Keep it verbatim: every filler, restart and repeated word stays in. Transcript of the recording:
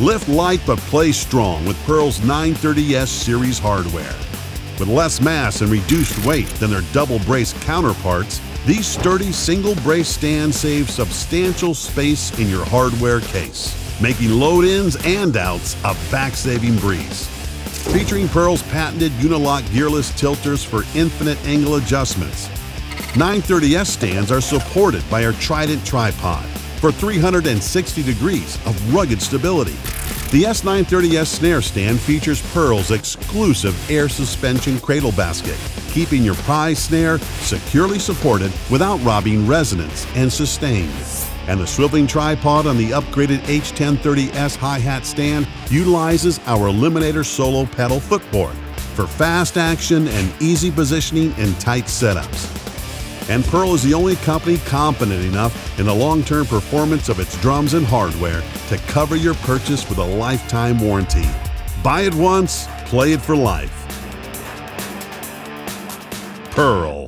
Lift light but play strong with Pearl's nine thirty S series hardware. With less mass and reduced weight than their double-brace counterparts, these sturdy single-brace stands save substantial space in your hardware case, making load-ins and outs a back-saving breeze. Featuring Pearl's patented Unilock gearless tilters for infinite angle adjustments, nine thirty S stands are supported by our Trident tripod for three hundred sixty degrees of rugged stability. The S nine thirty S snare stand features Pearl's exclusive air suspension cradle basket, keeping your prize snare securely supported without robbing resonance and sustain. And the swiveling tripod on the upgraded H ten thirty S hi-hat stand utilizes our Eliminator solo pedal footboard for fast action and easy positioning in tight setups. And Pearl is the only company competent enough in the long-term performance of its drums and hardware to cover your purchase with a lifetime warranty. Buy it once, play it for life. Pearl.